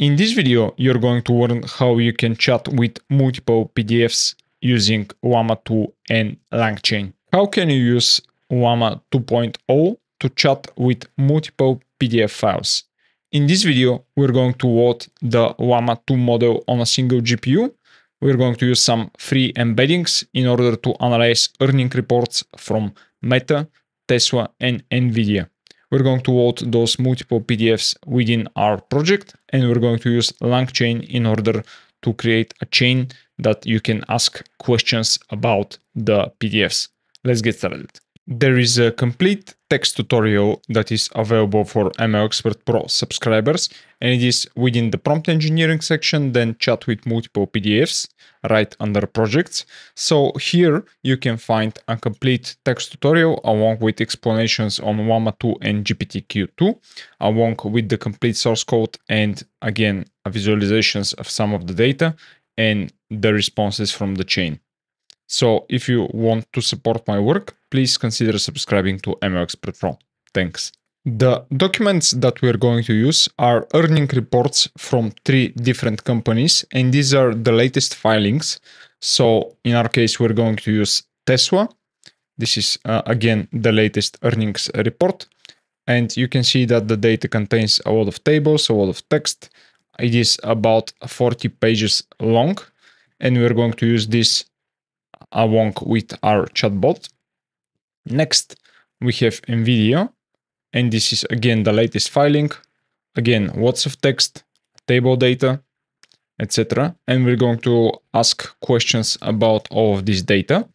In this video, you're going to learn how you can chat with multiple PDFs using Llama 2 and LangChain. How can you use Llama 2.0 to chat with multiple PDF files? In this video, we're going to load the Llama 2 model on a single GPU. We're going to use some free embeddings in order to analyze earning reports from Meta, Tesla, and Nvidia. We're going to load those multiple PDFs within our project, and we're going to use LangChain in order to create a chain that you can ask questions about the PDFs. Let's get started. There is a complete text tutorial that is available for ML Expert Pro subscribers, and it is within the prompt engineering section, then chat with multiple PDFs right under projects. So here you can find a complete text tutorial along with explanations on Llama 2 and GPTQ2, along with the complete source code and again visualizations of some of the data and the responses from the chain. So if you want to support my work, please consider subscribing to ML Expert Pro. Thanks. The documents that we're going to use are earning reports from 3 different companies, and these are the latest filings. So in our case, we're going to use Tesla. This is again the latest earnings report. And you can see that the data contains a lot of tables, a lot of text. It is about 40 pages long, and we're going to use this along with our chatbot. Next, we have Nvidia, and this is again the latest filing. Again, lots of text, table data, etc. And we're going to ask questions about all of this data.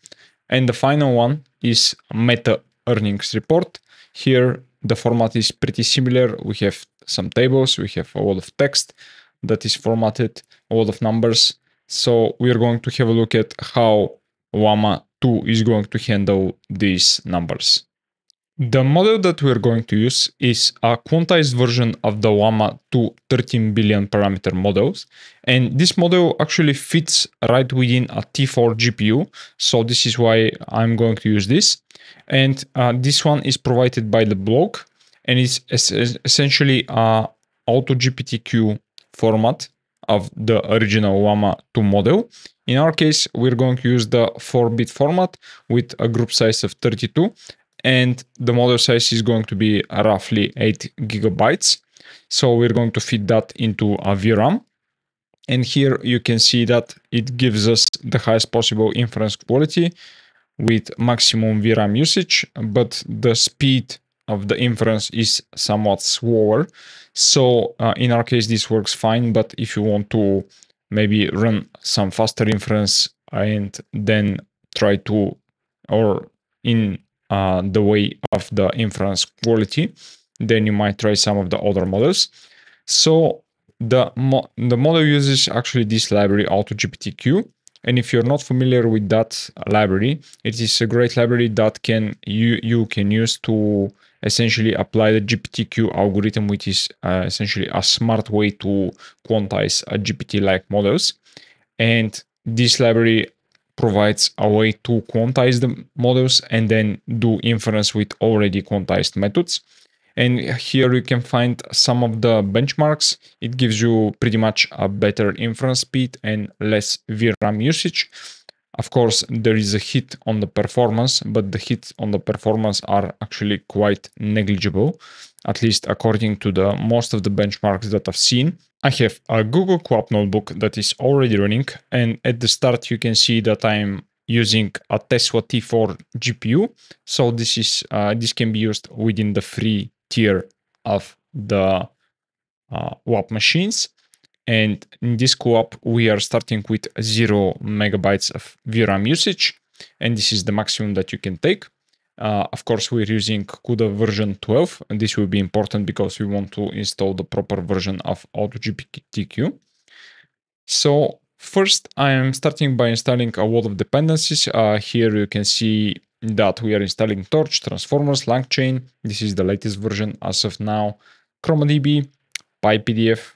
And the final one is Meta earnings report. Here, the format is pretty similar. We have some tables, we have a lot of text that is formatted, a lot of numbers. So we are going to have a look at how Llama 2 is going to handle these numbers. The model that we're going to use is a quantized version of the Llama 2 13 billion parameter models. And this model actually fits right within a T4 GPU. So this is why I'm going to use this. And this one is provided by the blog, and it's essentially a AutoGPTQ format of the original Llama 2 model. In our case, we're going to use the 4-bit format with a group size of 32, and the model size is going to be roughly 8 GB. So we're going to fit that into a VRAM. And here you can see that it gives us the highest possible inference quality with maximum VRAM usage, but the speed of the inference is somewhat slower. So in our case, this works fine, but if you want to maybe run some faster inference and then try to, or in the way of the inference quality, then you might try some of the other models. So the model uses actually this library, AutoGPTQ. And if you're not familiar with that library, it is a great library that you can use to essentially apply the GPTQ algorithm, which is essentially a smart way to quantize GPT-like models. And this library provides a way to quantize the models and then do inference with already quantized methods. And here you can find some of the benchmarks. It gives you pretty much a better inference speed and less VRAM usage. Of course, there is a hit on the performance, but the hits on the performance are actually quite negligible, at least according to the most of the benchmarks that I've seen. I have a Google Colab notebook that is already running, and at the start you can see that I'm using a Tesla T4 GPU. So this is this can be used within the free tier of the lab machines. And in this co-op, we are starting with 0 MB of VRAM usage, and this is the maximum that you can take. Of course, we're using CUDA version 12, and this will be important because we want to install the proper version of AutoGPTQ. So first, I am starting by installing a lot of dependencies. Here you can see that we are installing Torch, Transformers, LangChain. This is the latest version as of now. ChromaDB, PyPDF.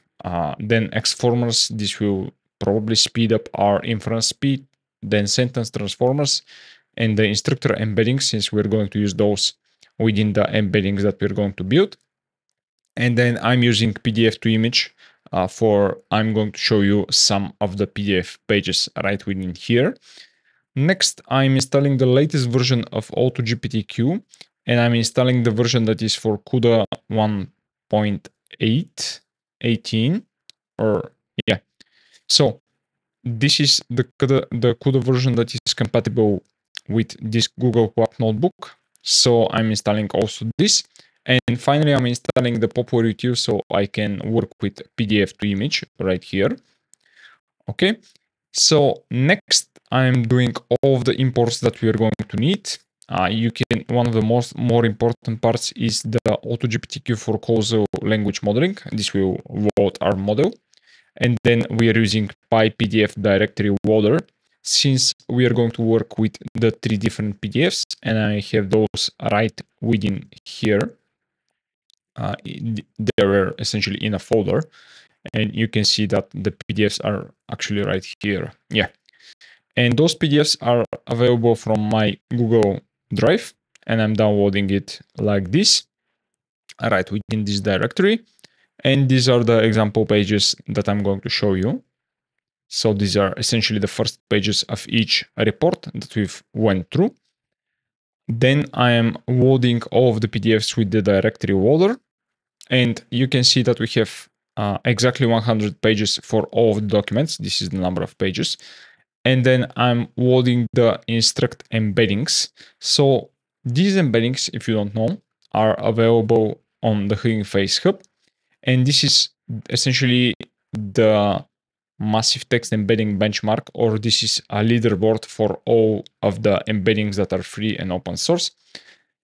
Then Xformers, this will probably speed up our inference speed, then sentence transformers, and the instructor embeddings, since we're going to use those within the embeddings that we're going to build. And then I'm using PDF2Image I'm going to show you some of the PDF pages right within here. Next, I'm installing the latest version of AutoGPTQ, and I'm installing the version that is for CUDA 1.8.18 or yeah. So this is the CUDA version that is compatible with this Google Colab notebook. So I'm installing also this. And finally, I'm installing the popular utility so I can work with PDF2Image right here. Okay, so next I'm doing all of the imports that we are going to need. One of the more important parts is the AutoGPTQ for causal language modeling. This will load our model. And then we are using PyPDF directory loader, since we are going to work with the three different PDFs, and I have those right within here. They are essentially in a folder, and you can see that the PDFs are actually right here. Yeah. And those PDFs are available from my Google Drive, and I'm downloading it like this, right within this directory. And these are the example pages that I'm going to show you. So these are essentially the first pages of each report that we've went through. Then I am loading all of the PDFs with the directory loader. And you can see that we have exactly 100 pages for all of the documents. This is the number of pages. And then I'm loading the Instructor Embeddings. So these embeddings, if you don't know, are available on the Hugging Face Hub. And this is essentially the massive text embedding benchmark, or this is a leaderboard for all of the embeddings that are free and open source.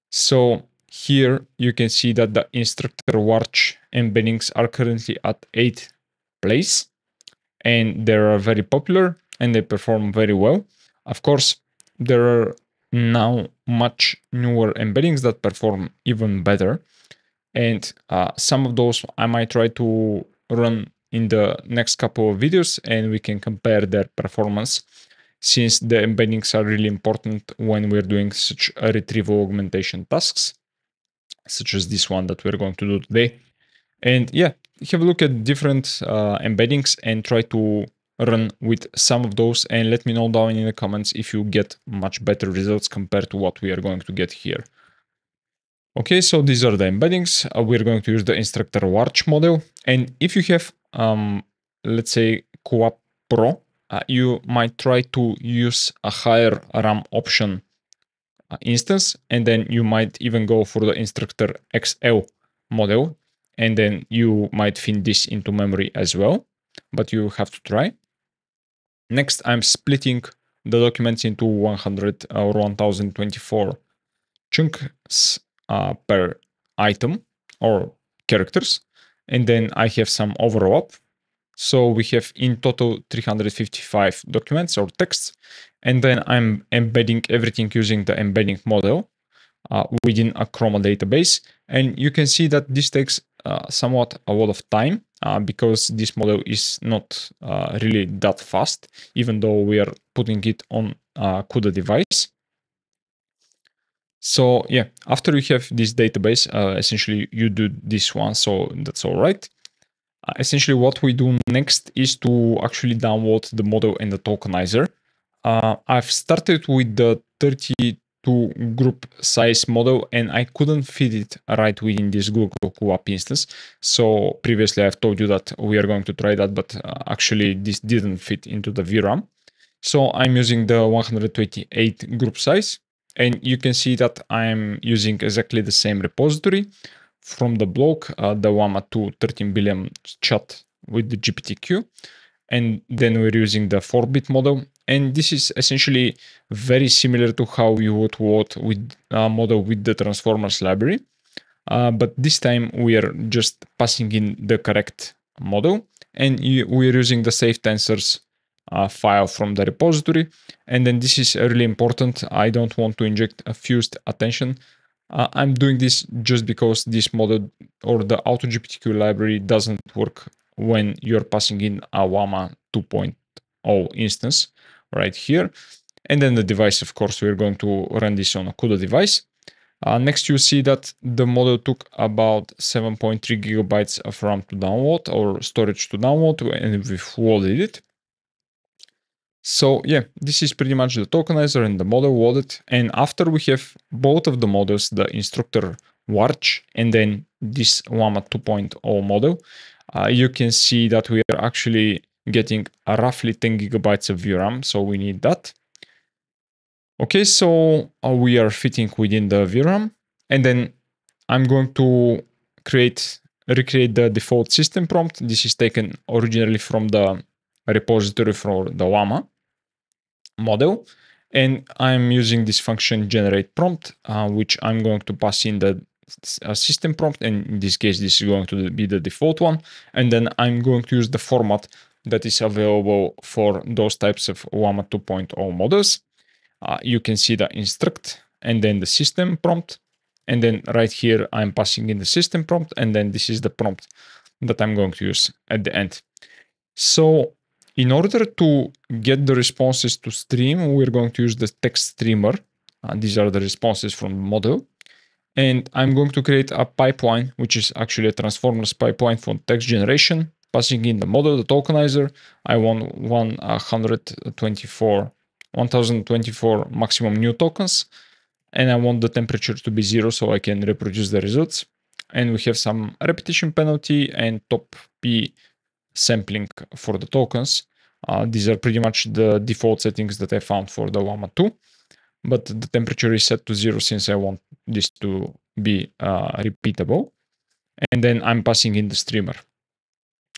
So here you can see that the Instructor Large embeddings are currently at 8th place, and they are very popular and they perform very well. Of course, there are now much newer embeddings that perform even better. And some of those I might try to run in the next couple of videos, and we can compare their performance, since the embeddings are really important when we're doing such a retrieval augmentation tasks, such as this one that we're going to do today. And yeah, have a look at different embeddings and try to run with some of those, and let me know down in the comments if you get much better results compared to what we are going to get here. Okay, so these are the embeddings. We're going to use the Instructor Large model. And if you have, let's say, Colab Pro, you might try to use a higher RAM option instance, and then you might even go for the InstructorXL model, and then you might find this into memory as well, but you have to try. Next, I'm splitting the documents into 100 or 1024 chunks. Per item or characters, and then I have some overlap, so we have in total 355 documents or texts, and then I'm embedding everything using the embedding model within a Chroma database. And you can see that this takes somewhat a lot of time because this model is not really that fast, even though we are putting it on a CUDA device. So yeah, after you have this database, essentially you do this one, so that's all right. Essentially what we do next is to actually download the model and the tokenizer. I've started with the 32 group size model, and I couldn't fit it right within this Google Colab instance. So previously I've told you that we are going to try that, but actually this didn't fit into the VRAM. So I'm using the 128 group size. And you can see that I'm using exactly the same repository from the blog, the Llama 2 13 billion chat with the GPTQ. And then we're using the 4-bit model. And this is essentially very similar to how you would load with a model with the Transformers library. But this time we are just passing in the correct model. And we're using the SaveTensors file from the repository. And then this is really important. I don't want to inject a fused attention. I'm doing this just because this model or the AutoGPTQ library doesn't work when you're passing in a Llama 2.0 instance right here. And then the device, of course, we're going to run this on a CUDA device. Next, you see that the model took about 7.3 gigabytes of RAM to download, or storage to download, and we've loaded it. So yeah, this is pretty much the tokenizer and the model loaded. And after we have both of the models, the Instructor Large and then this Llama 2.0 model, you can see that we are actually getting roughly 10 gigabytes of VRAM, so we need that. Okay, so we are fitting within the VRAM, and then I'm going to recreate the default system prompt. This is taken originally from the repository for the Llama model, and I'm using this function generate prompt, which I'm going to pass in the system prompt, and in this case this is going to be the default one, and then I'm going to use the format that is available for those types of Llama 2.0 models. You can see the instruct and then the system prompt, and then right here I'm passing in the system prompt, and then this is the prompt that I'm going to use at the end. So in order to get the responses to stream, we're going to use the text streamer. These are the responses from the model. And I'm going to create a pipeline, which is actually a Transformers pipeline for text generation, passing in the model, the tokenizer. I want 1024 maximum new tokens. And I want the temperature to be 0 so I can reproduce the results. And we have some repetition penalty and top P sampling for the tokens. These are pretty much the default settings that I found for the Llama 2, but the temperature is set to 0 since I want this to be repeatable. And then I'm passing in the streamer.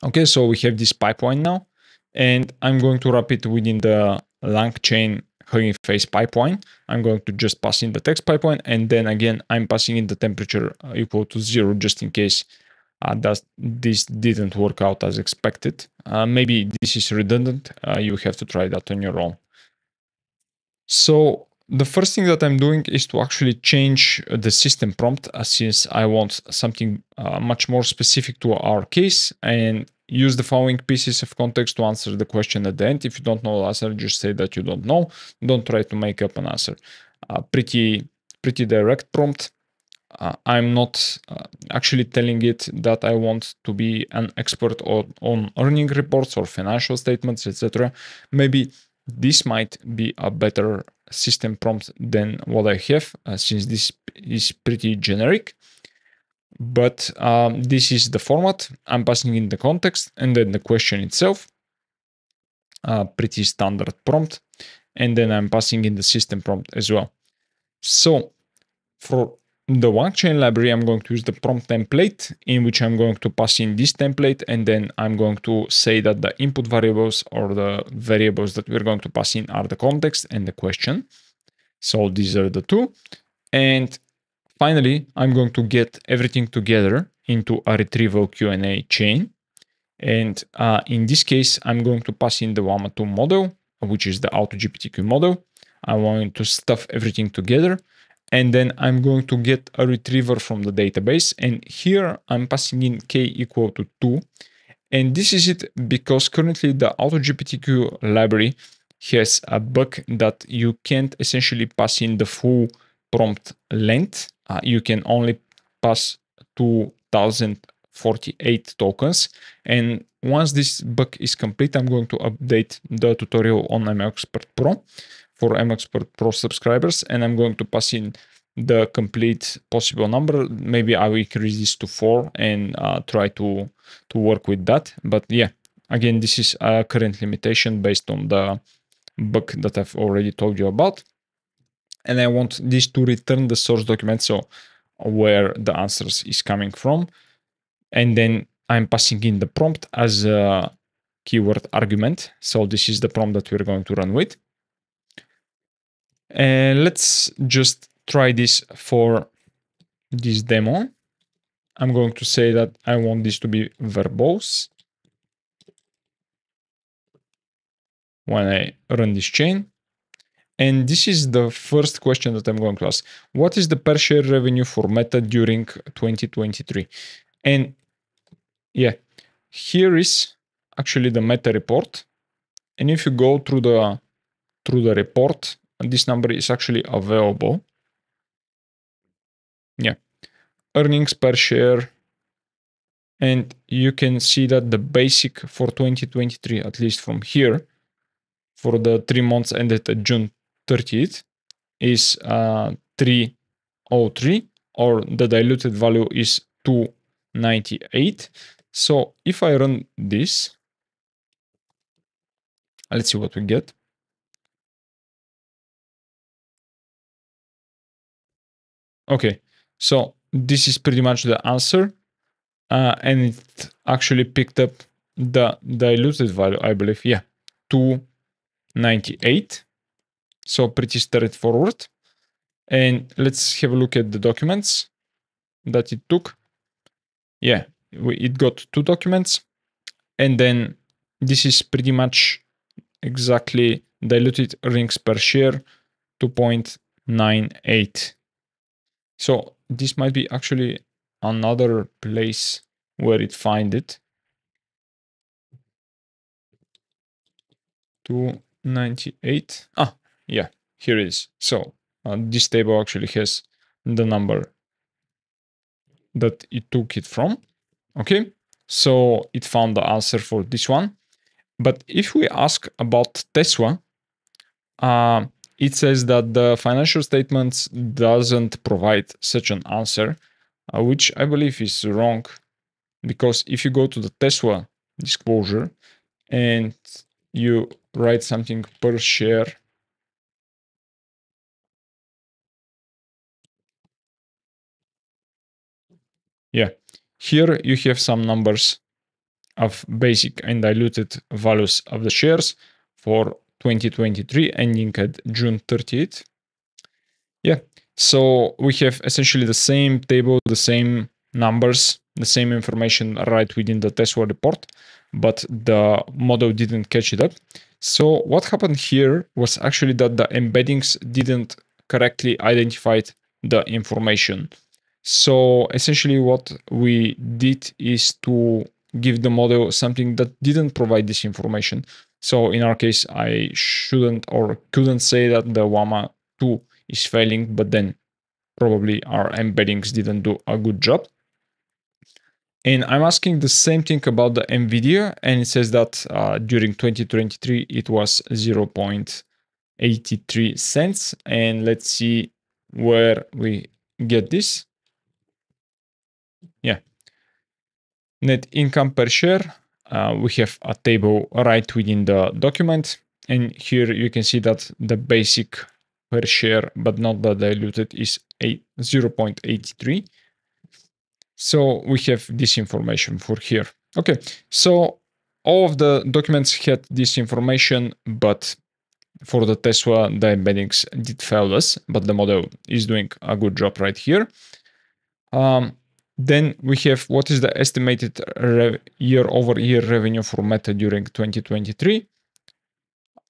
Okay, so we have this pipeline now, and I'm going to wrap it within the LangChain Hugging Face pipeline. I'm going to just pass in the text pipeline, and then again, I'm passing in the temperature equal to 0 just in case this didn't work out as expected. Maybe this is redundant. You have to try that on your own. So the first thing that I'm doing is to actually change the system prompt, since I want something much more specific to our case, and use the following pieces of context to answer the question at the end. If you don't know the answer, just say that you don't know. Don't try to make up an answer. Pretty direct prompt. I'm not actually telling it that I want to be an expert on earning reports or financial statements, etc. Maybe this might be a better system prompt than what I have, since this is pretty generic. But this is the format. I'm passing in the context and then the question itself. Pretty standard prompt. And then I'm passing in the system prompt as well. So for the LangChain library, I'm going to use the prompt template, in which I'm going to pass in this template, and then I'm going to say that the input variables, or the variables that we're going to pass in, are the context and the question. So these are the two. And finally, I'm going to get everything together into a retrieval Q&A chain. And in this case, I'm going to pass in the Llama 2 model, which is the AutoGPTQ model. I want to stuff everything together. And then I'm going to get a retriever from the database. And here I'm passing in k equal to 2. And this is it, because currently the AutoGPTQ library has a bug that you can't essentially pass in the full prompt length. You can only pass 2048 tokens. And once this bug is complete, I'm going to update the tutorial on ML Expert Pro. For ML Expert Pro subscribers, and I'm going to pass in the complete possible number. Maybe I will increase this to 4 and try to work with that. But yeah, again, this is a current limitation based on the bug that I've already told you about. And I want this to return the source document, so where the answers is coming from. And then I'm passing in the prompt as a keyword argument. So this is the prompt that we're going to run with. And let's just try this for this demo. I'm going to say that I want this to be verbose. When I run this chain, and this is the first question that I'm going to ask. What is the per share revenue for Meta during 2023? And yeah, here is actually the Meta report. And if you go through the report, and this number is actually available. yeah, earnings per share. And you can see that the basic for 2023, at least from here, for the 3 months ended at June 30th, is 303, or the diluted value is 298. So if I run this, let's see what we get. Okay, so this is pretty much the answer. And it actually picked up the diluted value, I believe. Yeah, 298. So pretty straightforward. And let's have a look at the documents that it took. Yeah, it got 2 documents. And then this is pretty much exactly diluted earnings per share, 2.98. So this might be actually another place where it find it. 298. Ah, yeah, here it is. So this table actually has the number that it took it from. Okay, so it found the answer for this one. But if we ask about Tesla, it says that the financial statements doesn't provide such an answer, which I believe is wrong, because if you go to the Tesla disclosure and you write something per share, yeah, here you have some numbers of basic and diluted values of the shares for 2023 ending at June 30th. Yeah, so we have essentially the same table, the same numbers, the same information right within the Tesla report, but the model didn't catch it up. So what happened here was actually that the embeddings didn't correctly identify the information. So essentially what we did is to give the model something that didn't provide this information. So in our case, I shouldn't or couldn't say that the Llama 2 is failing, but then probably our embeddings didn't do a good job. And I'm asking the same thing about the Nvidia, and it says that during 2023 it was 0.83 cents. And let's see where we get this. Yeah, net income per share. We have a table right within the document, and here you can see that the basic per share, but not the diluted, is 0.83. So we have this information for here. Okay, so all of the documents had this information, but for the Tesla, the embeddings did fail us, but the model is doing a good job right here. Then we have what is the estimated year-over-year revenue for Meta during 2023.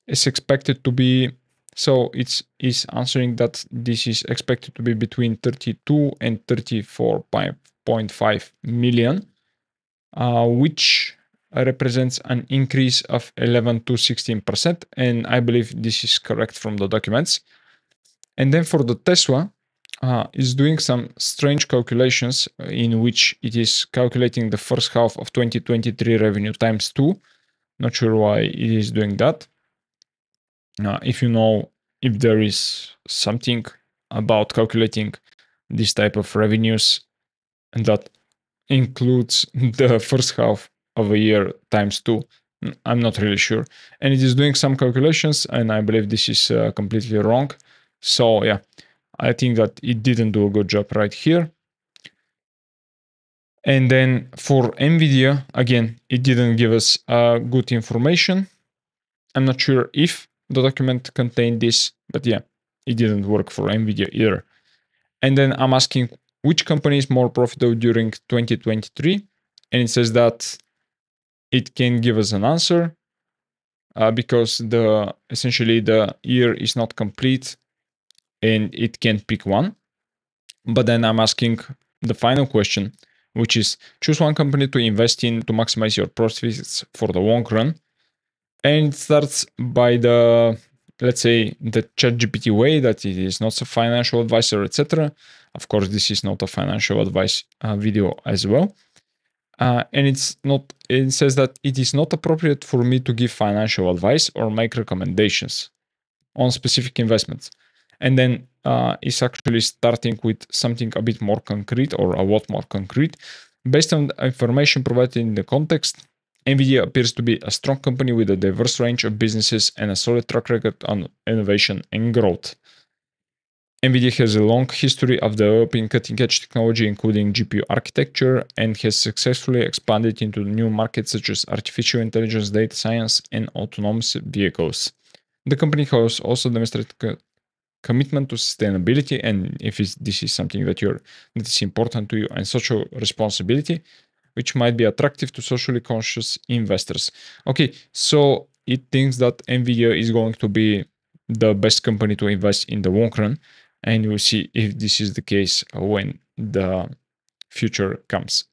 It's expected to be, so it is answering that this is expected to be between 32 and 34.5 million, which represents an increase of 11 to 16%. And I believe this is correct from the documents. And then for the Tesla, is doing some strange calculations in which it is calculating the first half of 2023 revenue times 2. Not sure why it is doing that. If you know, if there is something about calculating this type of revenues and that includes the first half of a year times 2, I'm not really sure. And it is doing some calculations, and I believe this is completely wrong. So yeah, I think that it didn't do a good job right here. And then for Nvidia, again, it didn't give us good information. I'm not sure if the document contained this, but yeah, it didn't work for Nvidia either. And then I'm asking which company is more profitable during 2023. And it says that it can give us an answer because essentially the year is not complete, and it can pick one. But then I'm asking the final question, which is choose one company to invest in to maximize your profits for the long run. And it starts by the let's say, the ChatGPT way, that it is not a financial advisor, etc. Of course, this is not a financial advice video as well. And it's not, it says that it is not appropriate for me to give financial advice or make recommendations on specific investments. And then it's actually starting with something a bit more concrete, or a lot more concrete. Based on the information provided in the context, Nvidia appears to be a strong company with a diverse range of businesses and a solid track record on innovation and growth. Nvidia has a long history of developing cutting-edge technology, including GPU architecture, and has successfully expanded into new markets such as artificial intelligence, data science, and autonomous vehicles. The company has also demonstrated commitment to sustainability, and if this is something that is important to you, and social responsibility, which might be attractive to socially conscious investors. Okay, so it thinks that Nvidia is going to be the best company to invest in the long run, and we'll see if this is the case when the future comes.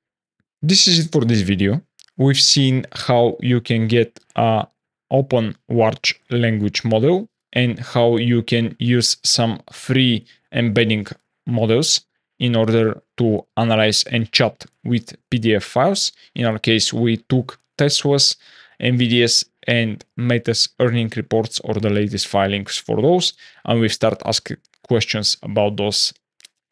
This is it for this video. We've seen how you can get an open large language model and how you can use some free embedding models in order to analyze and chat with PDF files. In our case, we took Tesla's, Nvidia's, and Meta's earning reports, or the latest filings for those, and we start asking questions about those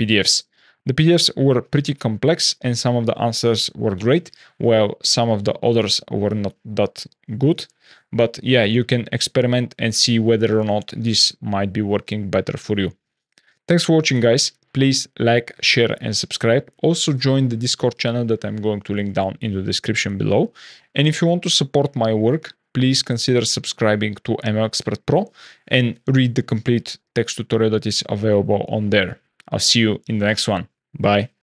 PDFs. The PDFs were pretty complex, and some of the answers were great, while some of the others were not that good. But yeah, you can experiment and see whether or not this might be working better for you. Thanks for watching, guys. Please like, share, and subscribe. Also join the Discord channel that I'm going to link down in the description below. And if you want to support my work, please consider subscribing to ML Expert Pro and read the complete text tutorial that is available on there. I'll see you in the next one. Bye.